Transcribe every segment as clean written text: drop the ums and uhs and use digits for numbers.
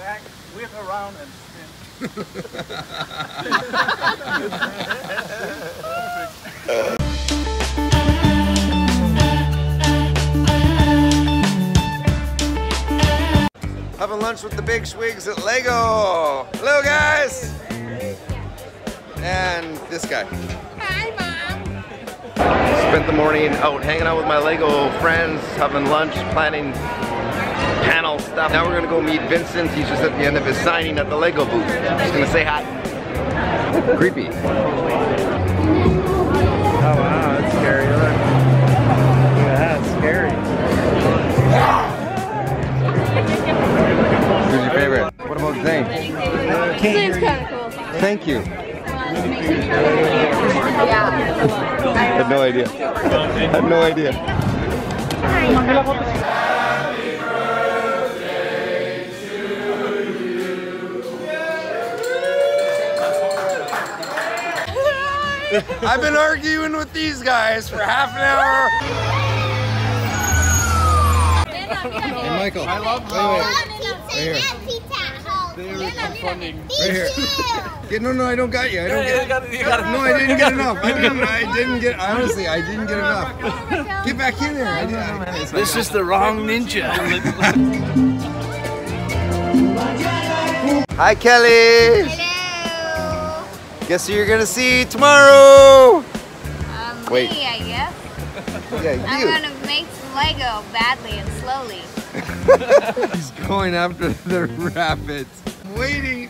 back, whip around, and spin. Having lunch with the Big Swigs at Lego. Hello, guys. And this guy. Hi, Mom. Spent the morning out hanging out with my Lego friends, having lunch, planning panel stuff. Now we're gonna go meet Vincent. He's just at the end of his signing at the Lego booth. Just gonna say hi. Creepy. Oh wow, that's scary. Look at that, scary. Who's your favorite? What about Zane? Zane's kind of cool. Thank you. I had no idea. I had no idea. Happy birthday to you. I've been arguing with these guys for half an hour. Hey Michael, I love pizza. Right here. No, I don't got you. I don't get it. No, I didn't get enough. I honestly didn't get enough. Get back in there. This is the wrong ninja. Hi, Kelly. Hello. Guess who you're gonna see tomorrow? Wait. Me, I guess. Yeah, you. I'm gonna make some Lego badly and slowly. He's going after the rabbits. Waiting.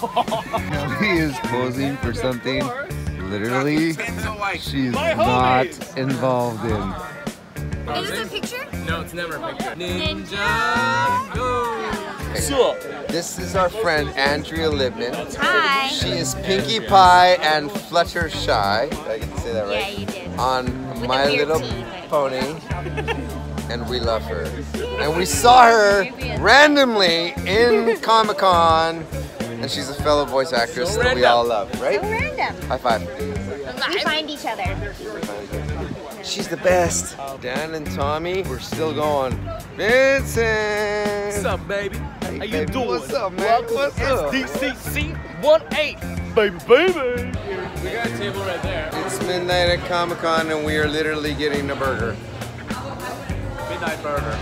Kelly is posing for something literally she's not involved in. Is this a picture? No, it's never a picture. Ninja go! So, this is our friend Andrea Libman. Hi! She is Pinkie Pie and Fluttershy. Did I get to say that right? Yeah, you did. On My Little Pony. And we love her. And we saw her randomly in Comic-Con. And she's a fellow voice actress that we all love, right? So random. High five. We find each other. She's the best. Dan and Tommy, we're still going. Vincent! What's up, baby? Hey, how you baby doing? What's up, man? Welcome what's up? SDCC18, baby! We got a table right there. It's midnight at Comic-Con and we are literally getting a burger. Midnight burger.